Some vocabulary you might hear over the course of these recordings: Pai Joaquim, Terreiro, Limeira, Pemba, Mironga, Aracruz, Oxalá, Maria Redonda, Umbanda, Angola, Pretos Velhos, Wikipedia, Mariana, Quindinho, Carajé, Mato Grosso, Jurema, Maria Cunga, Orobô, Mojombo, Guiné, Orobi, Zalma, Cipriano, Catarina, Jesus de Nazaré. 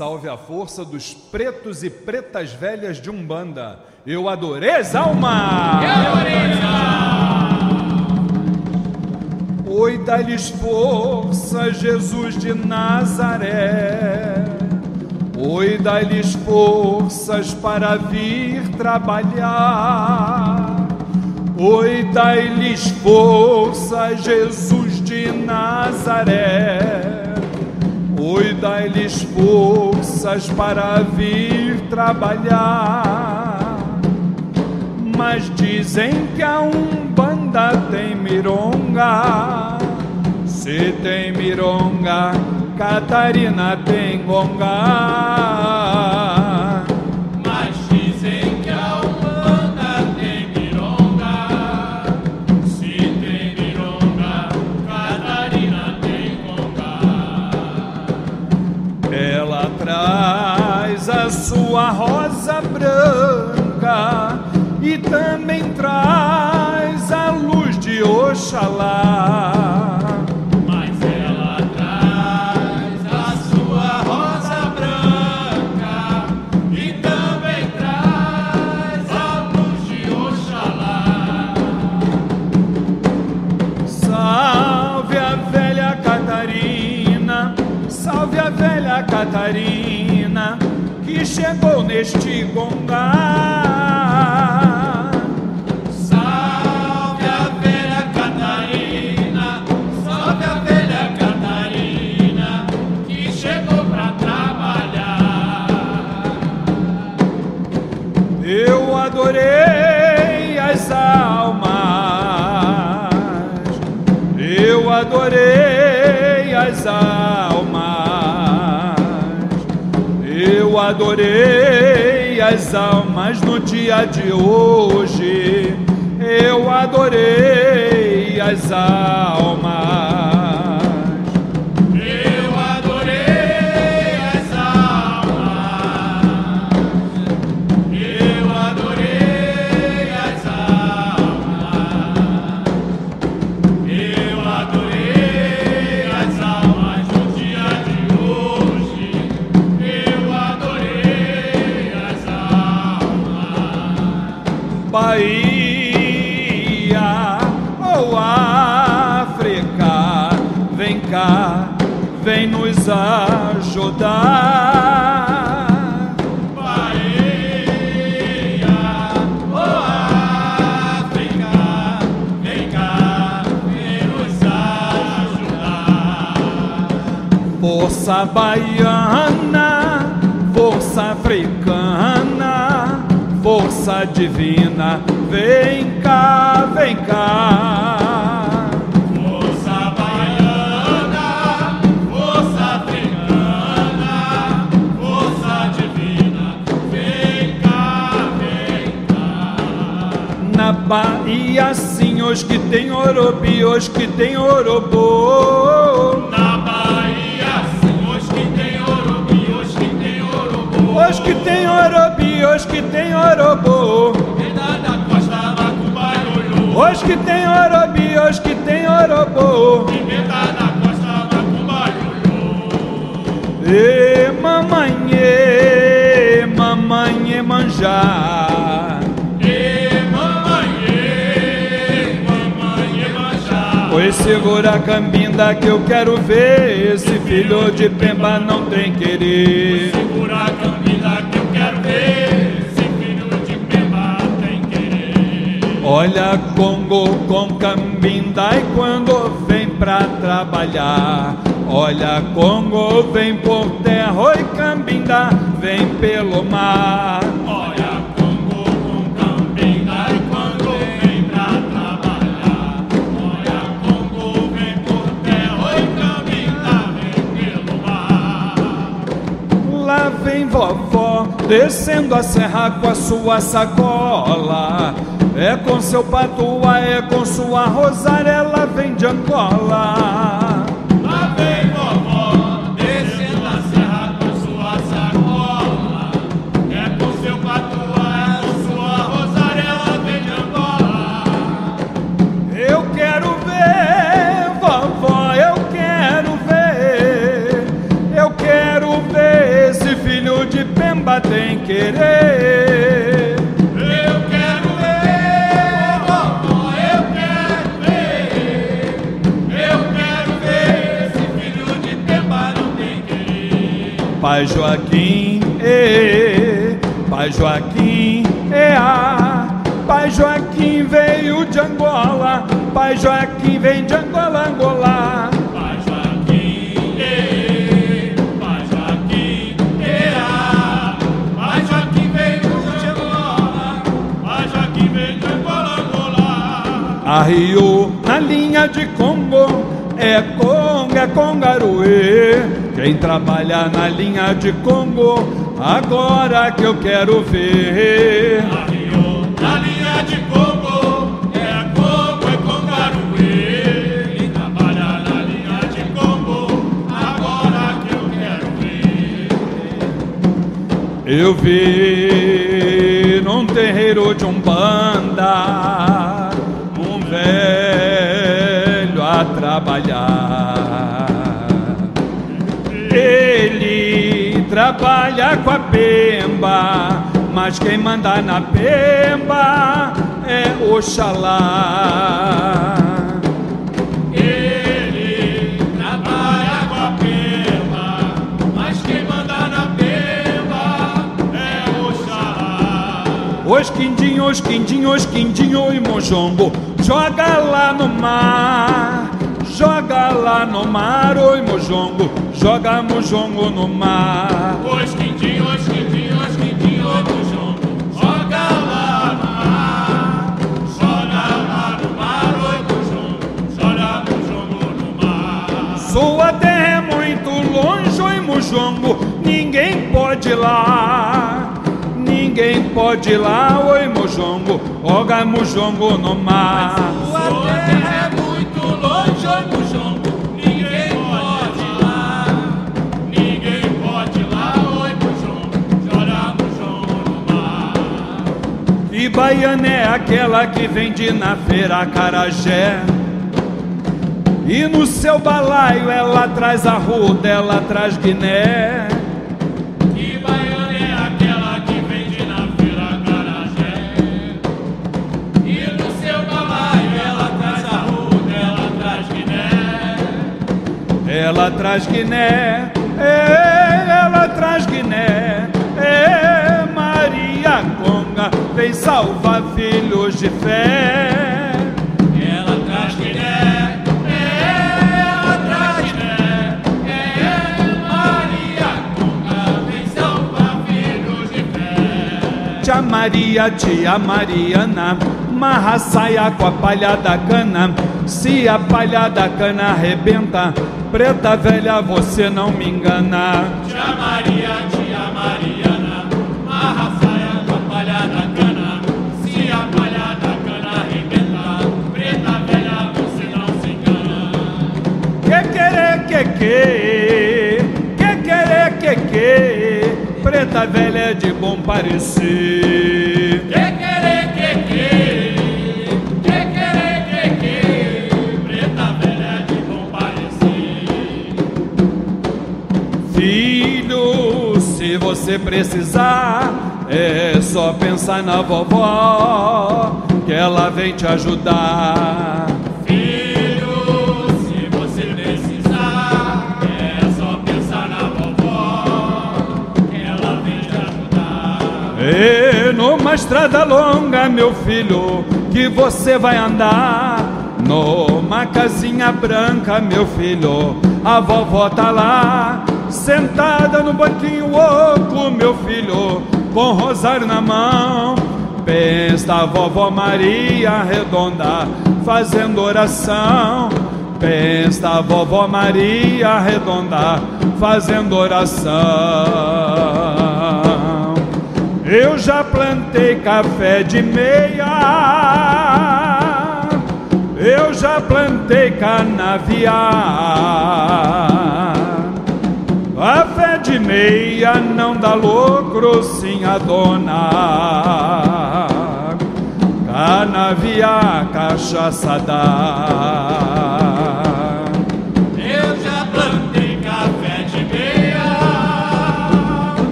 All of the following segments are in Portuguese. salve a força dos pretos e pretas velhas de Umbanda. Eu adorei, Zalma! Eu adorei, Zalma! Oi, dá-lhes força, Jesus de Nazaré. Oi, dá-lhes forças para vir trabalhar. Oi, dá-lhes força, Jesus de Nazaré. Oi, dai-lhes forças para vir trabalhar. Mas dizem que a Umbanda tem mironga. Se tem mironga, Catarina tem gonga. Mas dizem que a Umbanda tem mironga. Se tem mironga, Catarina tem gonga. Ela traz a sua rosa branca e também traz a luz de Oxalá. Catarina, que chegou neste gongar. Salve a velha Catarina, salve a velha Catarina, que chegou pra trabalhar. Eu adorei as almas, eu adorei as almas. Eu adorei as almas no dia de hoje. Eu adorei as almas. Eu adorei as almas. Eu adorei as almas. Eu adorei as almas no dia de hoje. Bahia ou África, vem cá, vem nos ajudar. Bahia ou África, vem cá, vem nos ajudar. Força baiana, força africana, força divina, vem cá, vem cá. Força baiana, força africana, força divina, vem cá, vem cá. Na Bahia sim, os que tem Orobi, os que tem Orobô. Na Bahia sim, os que tem Orobi, os que tem Orobô. Os que tem Orobi, hoje que tem Orobô, da costa Macumba, hoje que tem Orobi, hoje que tem Orobô, da costa Macumba. E mamãe, mamãe e manjar. E mamãe, mamãe e manjar. Oi, segura a Cambinda que eu quero ver. Esse filho de Pemba não tem querer. Oi, segura a Cambinda que eu quero ver. Olha Congo com Cambinda e quando vem pra trabalhar. Olha Congo vem por terra, oi Cambinda vem pelo mar. Olha Congo com Cambinda e quando vem pra trabalhar. Olha Congo vem por terra, oi Cambinda vem pelo mar. Lá vem vovó descendo a serra com a sua sacola. É com seu patuá, é com sua rosária, ela vem de Angola. Lá vem vovó, descendo a serra com sua sacola. É com seu patuá, é com sua rosária, ela vem de Angola. Eu quero ver, vovó, eu quero ver. Eu quero ver esse Pemba tem querer. Eu quero ver, vovó, eu quero ver. Eu quero ver esse filho de Pemba não tem querer. Pai Joaquim, ê, Pai Joaquim, ê, Pai Joaquim veio de Angola. Pai Joaquim vem de Angola, Angola. Pai Joaquim, ea. Pai Joaquim veio de Angola. Pai Joaquim veio de Angola, Angola. Arriou na linha de Congo, é Conga, Congaruê. Quem trabalha na linha de Congo, agora que eu quero ver. Arriou na linha de Congo. Eu vi num terreiro de Umbanda um velho a trabalhar. Ele trabalha com a Pemba, mas quem manda na Pemba é Oxalá. Os Quindinho, os Quindinho, os Quindinho e Mojombo, joga lá no mar, joga lá no mar. Oi Mojombo, joga Mojombo no mar. Os Quindinho, os Quindinho, os Quindinho e Mojombo, joga lá no mar, joga lá no mar. Oi Mojombo, joga Mojombo no mar. Sua terra é muito longe, oi Mojombo, ninguém pode ir lá. Ninguém pode ir lá, oi Mojombo, joga Mojombo no mar. Sua terra é muito longe, oi Mojombo, ninguém pode ir lá. Ninguém pode ir lá, oi Mojombo, joga Mojombo no mar. E baiana é aquela que vende na feira Carajé, e no seu balaio ela traz arruda, ela traz Guiné. Ela traz Guiné, ela traz Guiné, Maria Cunga vem salvar filhos de fé. Ela traz Guiné, ela traz Guiné, Maria Cunga vem salvar filhos de fé. Tia Maria, tia Mariana, marra saia com a palha da cana. Se a palha da cana arrebenta, preta velha, você não me engana. Tia Mariana, marra saia com a palha da cana. Se a palha da cana arrebenta, preta velha, você não se engana. Que querer, que querer, que preta velha é de bom parecer. Que querer, se você precisar, é só pensar na vovó, que ela vem te ajudar. Filho, se você precisar, é só pensar na vovó, que ela vem te ajudar. E numa estrada longa, meu filho, que você vai andar, numa casinha branca, meu filho, a vovó tá lá, sentada no banquinho oco, meu filho, com rosário na mão. Pensa a vovó Maria Redonda fazendo oração. Pensa a vovó Maria Redonda fazendo oração. Eu já plantei café de meia, eu já plantei canavial. A fé de meia não dá lucro, sim a dona. Canavia, cachaça dá. Eu já plantei café de meia.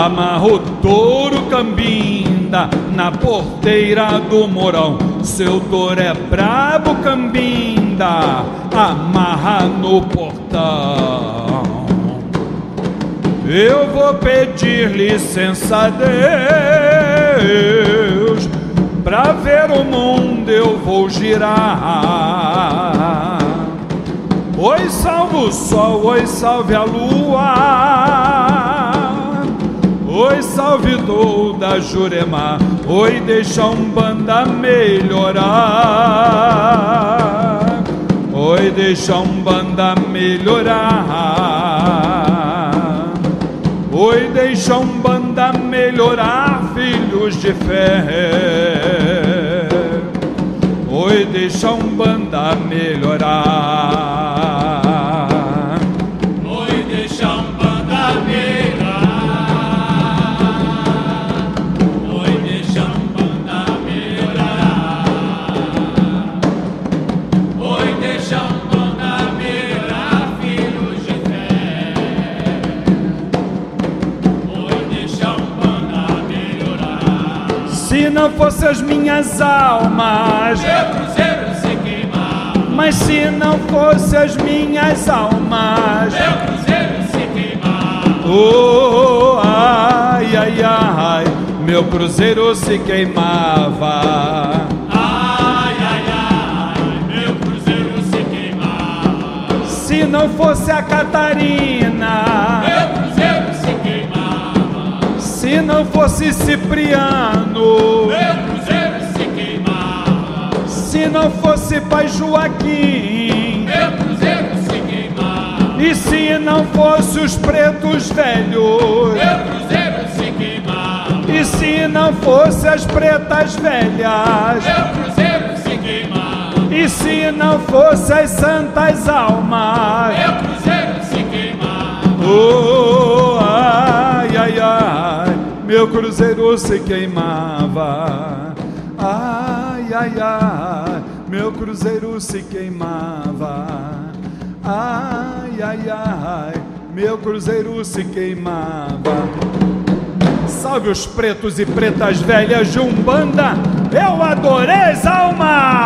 amarrou touro Cambinda na porteira do morão. Seu touro é brabo, Cambinda, amarra no portão. Eu vou pedir licença a Deus, pra ver o mundo eu vou girar. Oi, salve o sol, oi, salve a lua, oi, salve toda Jurema, oi, deixa a Umbanda melhorar, oi, deixa a Umbanda melhorar, oi, deixa a Umbanda melhorar, filhos de fé, oi, deixa a Umbanda melhorar. Se não fosse as minhas almas, meu cruzeiro se queimava. Mas se não fosse as minhas almas, meu cruzeiro se queimava. Oh, ai, ai, ai, meu cruzeiro se queimava. Ai, ai, ai, meu cruzeiro se queimava. Se não fosse a Catarina, meu cruzeiro se queimava. Se não fosse Cipriano, meu cruzeiro se queimava. Se não fosse Pai Joaquim, meu cruzeiro se queimava. E se não fosse os pretos velhos, meu cruzeiro se queimava. E se não fosse as pretas velhas, meu cruzeiro se queimava. E se não fosse as santas almas, meu cruzeiro se queimava. Oh, ai, ai, ai, meu cruzeiro se queimava. Ai, ai, ai, meu cruzeiro se queimava. Ai, ai, ai, meu cruzeiro se queimava. Salve os pretos e pretas velhas de Umbanda, eu adorei, Zalma!